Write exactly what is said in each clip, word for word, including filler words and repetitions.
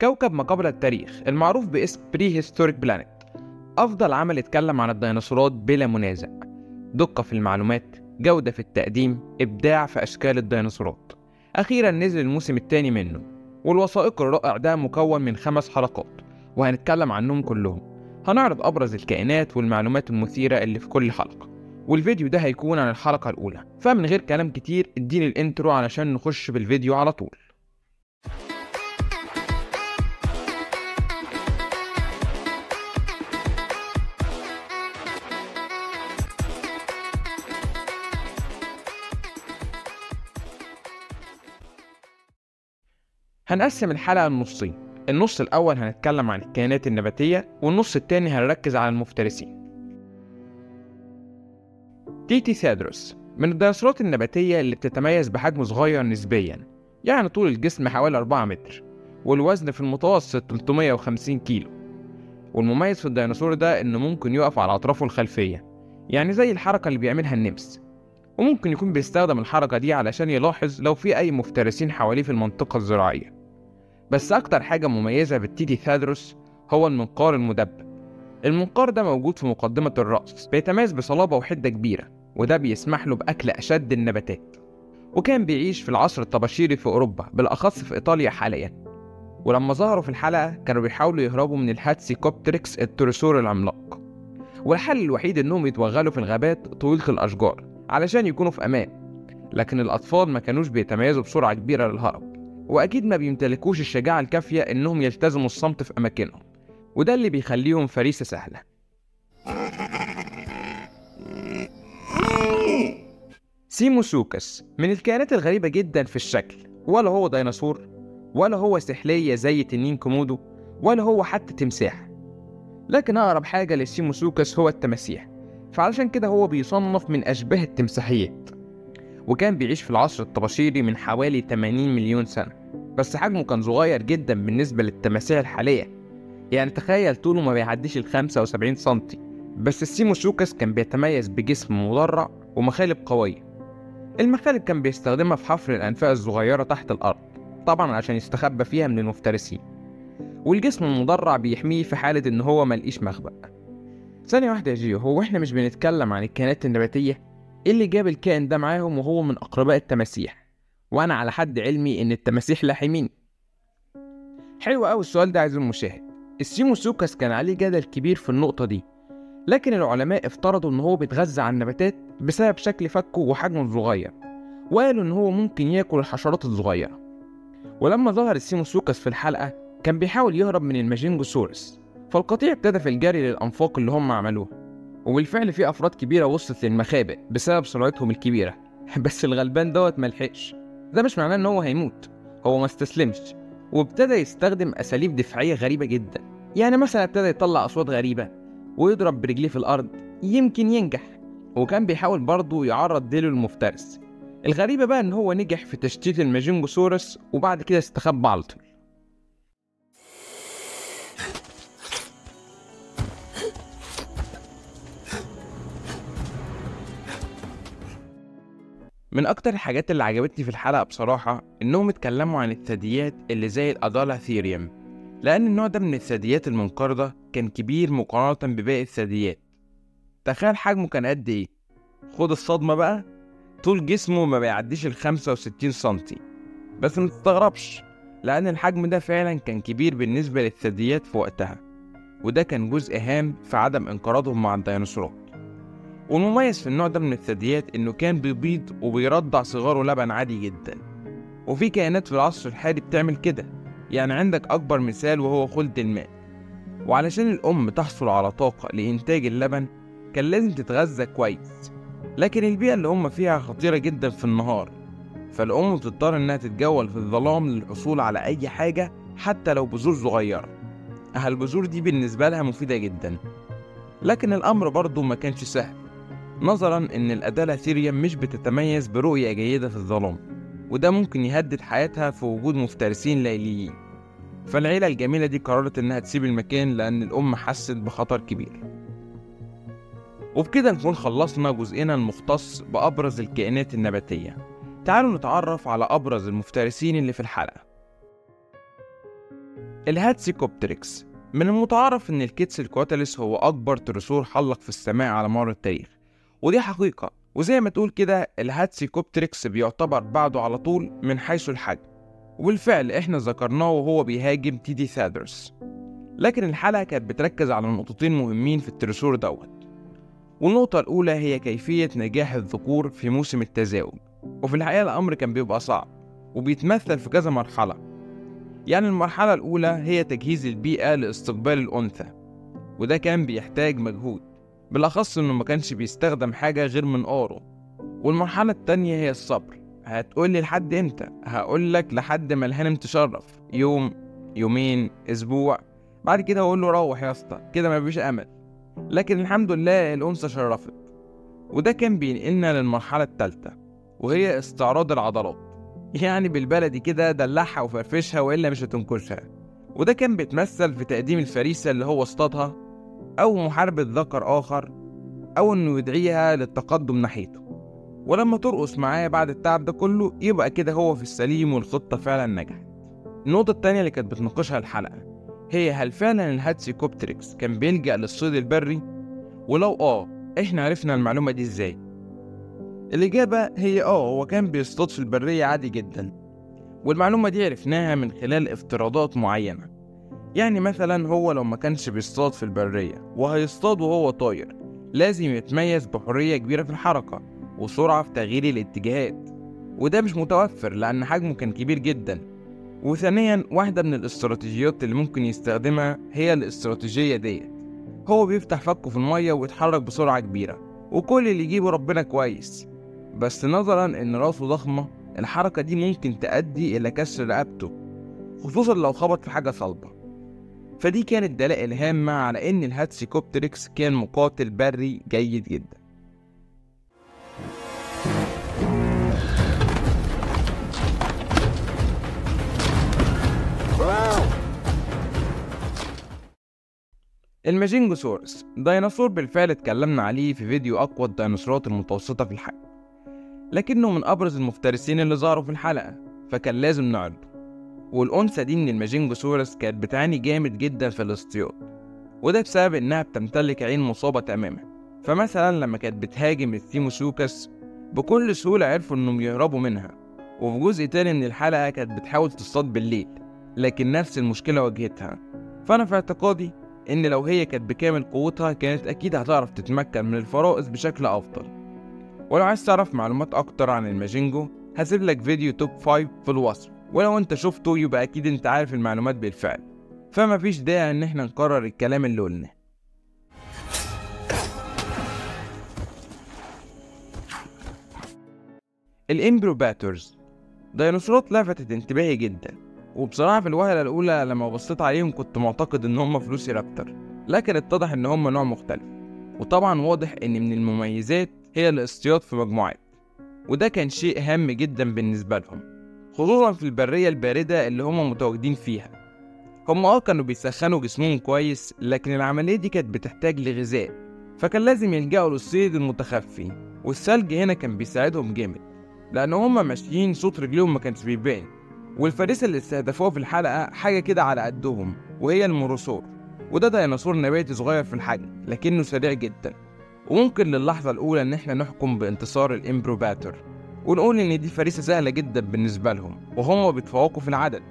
كوكب ما قبل التاريخ المعروف باسم Prehistoric Planet، أفضل عمل اتكلم عن الديناصورات بلا منازع. دقة في المعلومات، جودة في التقديم، إبداع في أشكال الديناصورات. أخيرا نزل الموسم الثاني منه، والوثائق الرائع ده مكون من خمس حلقات وهنتكلم عنهم كلهم. هنعرض أبرز الكائنات والمعلومات المثيرة اللي في كل حلقة، والفيديو ده هيكون عن الحلقة الأولى. فمن غير كلام كتير اديني الانترو علشان نخش بالفيديو على طول. هنقسم الحلقة لنصين، النص الأول هنتكلم عن الكائنات النباتية، والنص التاني هنركز على المفترسين. تيتيثادروس من الديناصورات النباتية اللي بتتميز بحجم صغير نسبيا، يعني طول الجسم حوالي أربعة متر والوزن في المتوسط ثلاثمائة وخمسين كيلو. والمميز في الديناصور ده إنه ممكن يقف على أطرافه الخلفية، يعني زي الحركة اللي بيعملها النمس، وممكن يكون بيستخدم الحركة دي علشان يلاحظ لو في أي مفترسين حواليه في المنطقة الزراعية. بس أكتر حاجة مميزة بالتيتيثادروس هو المنقار المدبب. المنقار ده موجود في مقدمة الرأس، بيتميز بصلابة وحدة كبيرة، وده بيسمح له بأكل أشد النباتات. وكان بيعيش في العصر الطباشيري في أوروبا، بالأخص في إيطاليا حاليا. ولما ظهروا في الحلقة كانوا بيحاولوا يهربوا من الهاتسيكوبتريكس التيرسور العملاق، والحل الوحيد إنهم يتوغلوا في الغابات طويلة الأشجار علشان يكونوا في أمان. لكن الأطفال ما كانوش بيتميزوا بسرعة كبيرة للهرب، وأكيد ما بيمتلكوش الشجاعة الكافية إنهم يلتزموا الصمت في أماكنهم، وده اللي بيخليهم فريسة سهلة. سيموسوكس من الكائنات الغريبة جدا في الشكل، ولا هو ديناصور ولا هو سحلية زي تنين كومودو ولا هو حتى تمساح، لكن أقرب حاجة للسيموسوكس هو التماسيح، فعلشان كده هو بيصنف من أشباه التمساحيات. وكان بيعيش في العصر الطباشيري من حوالي ثمانين مليون سنة، بس حجمه كان صغير جدا بالنسبة للتماسيح الحالية، يعني تخيل طوله ما بيعديش ال خمسة وسبعين سنتي. بس السيموسوكس كان بيتميز بجسم مدرع ومخالب قوية. المخالب كان بيستخدمها في حفر الأنفاق الصغيرة تحت الأرض، طبعا عشان يستخبى فيها من المفترسين، والجسم المدرع بيحميه في حالة إن هو ملقيش مخبأ. ثانية واحدة يا جيو، هو احنا مش بنتكلم عن الكائنات النباتية؟ ايه اللي جاب الكائن ده معاهم وهو من أقرباء التماسيح؟ وأنا على حد علمي إن التماسيح لاحمين. حلو أوي السؤال ده، عايز المشاهد. السيموسوكس كان عليه جدل كبير في النقطة دي، لكن العلماء افترضوا إن هو بيتغذى على النباتات بسبب شكل فكه وحجمه الصغير، وقالوا إن هو ممكن ياكل الحشرات الصغيرة. ولما ظهر السيموسوكس في الحلقة كان بيحاول يهرب من الماجنجوسورس، فالقطيع ابتدى في الجري للأنفاق اللي هم عملوها، وبالفعل في أفراد كبيرة وصلت للمخابئ بسبب سرعتهم الكبيرة. بس الغلبان دوت ملحقش، ده مش معناه إن هو هيموت، هو ما استسلمش وابتدى يستخدم أساليب دفاعية غريبة جدا، يعني مثلا ابتدى يطلع أصوات غريبة ويضرب برجليه في الأرض، يمكن ينجح. وكان بيحاول برضه يعرض ديله للمفترس. الغريبة بقى إن هو نجح في تشتيت الماجنجوسورس، وبعد كده استخبى على طول. من أكتر الحاجات اللي عجبتني في الحلقة بصراحة إنهم اتكلموا عن الثدييات اللي زي الأدالاثيريم، لأن النوع ده من الثدييات المنقرضة كان كبير مقارنة بباقي الثدييات. تخيل حجمه كان قد إيه؟ خد الصدمة بقى، طول جسمه ما بيعديش ال خمسة وستين سنتي. بس ما تستغربش، لأن الحجم ده فعلا كان كبير بالنسبة للثدييات في وقتها، وده كان جزء هام في عدم انقراضهم مع الديناصورات. والمميز في النوع ده من الثدييات إنه كان بيبيض وبيرضع صغاره لبن عادي جدا، وفي كائنات في العصر الحالي بتعمل كده، يعني عندك أكبر مثال وهو خلد الماء. وعلشان الأم تحصل على طاقة لإنتاج اللبن كان لازم تتغذى كويس، لكن البيئة اللي هم فيها خطيرة جدا في النهار، فالأم بتضطر إنها تتجول في الظلام للحصول على أي حاجة حتى لو بذور صغيرة. هالبذور دي بالنسبة لها مفيدة جدا، لكن الأمر برضه ما كانش سهل، نظرا ان الأدالاثيريم مش بتتميز برؤية جيدة في الظلام، وده ممكن يهدد حياتها في وجود مفترسين ليليين. فالعيلة الجميلة دي قررت انها تسيب المكان لان الام حست بخطر كبير. وبكده نكون خلصنا جزئنا المختص بأبرز الكائنات النباتية. تعالوا نتعرف على أبرز المفترسين اللي في الحلقة. الهاتسيكوبتريكس. من المتعارف ان الكيتسلكواتلس هو اكبر تروسور حلق في السماء على مر التاريخ، ودي حقيقة. وزي ما تقول كده الهاتسيكوبتريكس بيعتبر بعده على طول من حيث الحجم، وبالفعل احنا ذكرناه وهو بيهاجم تيدي ثادرس. لكن الحلقة كانت بتركز على نقطتين مهمين في التروسور دوت، والنقطة الاولى هي كيفية نجاح الذكور في موسم التزاوج، وفي الحقيقة الامر كان بيبقى صعب وبيتمثل في كذا مرحلة. يعني المرحلة الأولى هي تجهيز البيئة لاستقبال الأنثى، وده كان بيحتاج مجهود، بالأخص إنه ما كانش بيستخدم حاجة غير منقاره. والمرحلة التانية هي الصبر. هتقولي لحد إمتى؟ هقولك لحد ما الهانم تشرف، يوم، يومين، أسبوع، بعد كده هقوله روح يا اسطى كده مفيش أمل. لكن الحمد لله الأنثى شرفت، وده كان بينقلنا للمرحلة التالتة وهي استعراض العضلات. يعني بالبلدي كده دلعها وفرفشها والا مش هتنكشها، وده كان بيتمثل في تقديم الفريسه اللي هو اصطادها، او محاربه ذكر اخر، او انه يدعيها للتقدم ناحيته، ولما ترقص معاه بعد التعب ده كله يبقى كده هو في السليم والخطه فعلا نجحت. النقطه الثانيه اللي كانت بتناقشها الحلقه هي هل فعلا الهاتسيكوبتريكس كان بيلجأ للصيد البري، ولو اه احنا عرفنا المعلومه دي ازاي؟ الإجابة هي آه هو كان بيصطاد في البرية عادي جدا، والمعلومة دي عرفناها من خلال افتراضات معينة. يعني مثلا هو لو ما كانش بيصطاد في البرية وهيصطاد وهو طاير، لازم يتميز بحرية كبيرة في الحركة وسرعة في تغيير الاتجاهات، وده مش متوفر لأن حجمه كان كبير جدا. وثانيا واحدة من الاستراتيجيات اللي ممكن يستخدمها هي الاستراتيجية ديت، هو بيفتح فكه في المية ويتحرك بسرعة كبيرة وكل اللي يجيبه ربنا كويس، بس نظرا ان راسه ضخمة الحركة دي ممكن تؤدي الى كسر رقبته، خصوصا لو خبط في حاجة صلبة. فدي كانت دلائل هامة على ان الهاتسيكوبتريكس كان مقاتل بري جيد جدا. الماجنجوسورس ديناصور بالفعل اتكلمنا عليه في فيديو اقوى الديناصورات المتوسطة في الحجم، لكنه من أبرز المفترسين اللي ظهروا في الحلقة فكان لازم نعرضه. والأنثى دي من الماجنجوسورس كانت بتعاني جامد جدا في الاصطياد، وده بسبب إنها بتمتلك عين مصابة تماما. فمثلا لما كانت بتهاجم السيموسوكس بكل سهولة عرفوا إنهم يهربوا منها، وفي جزء تاني من الحلقة كانت بتحاول تصطاد بالليل لكن نفس المشكلة واجهتها. فأنا في اعتقادي إن لو هي كانت بكامل قوتها كانت أكيد هتعرف تتمكن من الفرائس بشكل أفضل. ولو عايز تعرف معلومات اكتر عن الماجنجو هسيب لك فيديو توب خمسة في الوصف، ولو انت شفته يبقى اكيد انت عارف المعلومات بالفعل، فما فيش داعي ان احنا نكرر الكلام اللي قلناه. الامبروباتورز ديناصورات لفتت انتباهي جدا، وبصراحه في الوهله الاولى لما بصيت عليهم كنت معتقد ان هم فلوسيرابتر، لكن اتضح ان هم نوع مختلف. وطبعا واضح ان من المميزات هي الاصطياد في مجموعات، وده كان شيء هام جدا بالنسبة لهم، خصوصا في البرية الباردة اللي هم متواجدين فيها. هم اه كانوا بيسخنوا جسمهم كويس، لكن العملية دي كانت بتحتاج لغذاء، فكان لازم يلجأوا للصيد المتخفي، والثلج هنا كان بيساعدهم جامد لأن هم ماشيين صوت رجليهم ما كانش بيبان. والفريسة اللي استهدفوها في الحلقة حاجة كده على قدهم، وهي الموروسور، وده ديناصور نباتي صغير في الحجم لكنه سريع جدا، وممكن للحظة الأولى إن احنا نحكم بانتصار الإمبروباتور ونقول إن دي فريسة سهلة جدا بالنسبة لهم وهم بيتفوقوا في العدد.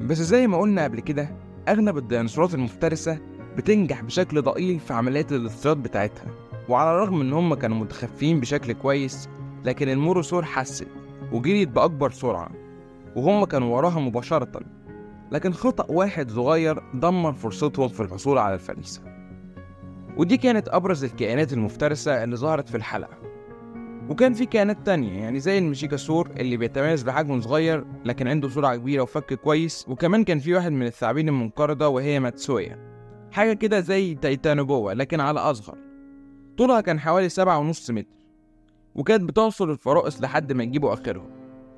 بس زي ما قلنا قبل كده أغلب الديناصورات المفترسة بتنجح بشكل ضئيل في عمليات الاصطياد بتاعتها، وعلى الرغم إن هم كانوا متخفيين بشكل كويس لكن الموروسور حست وجريت بأكبر سرعة وهم كانوا وراها مباشرة، لكن خطأ واحد صغير دمر فرصتهم في الحصول على الفريسة. ودي كانت أبرز الكائنات المفترسة اللي ظهرت في الحلقة. وكان في كائنات تانية يعني زي الميجنجوسور اللي بيتميز بحجم صغير لكن عنده سرعة كبيرة وفك كويس، وكمان كان في واحد من الثعابين المنقرضة وهي ماتسويا، حاجة كده زي تايتانوبوا لكن على أصغر. طولها كان حوالي سبعة ونص متر، وكانت بتعصر الفرائس لحد ما يجيبوا آخرهم.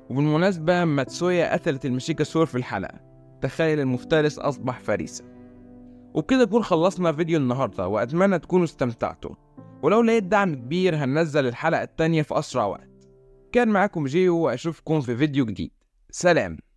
وبالمناسبة ماتسويا قتلت الميجنجوسور في الحلقة، تخيل المفترس أصبح فريسة. وبكده نكون خلصنا فيديو النهارده، واتمنى تكونوا استمتعتوا، ولو لقيت دعم كبير هننزل الحلقه التانيه في اسرع وقت. كان معاكم جيو واشوفكم في فيديو جديد، سلام.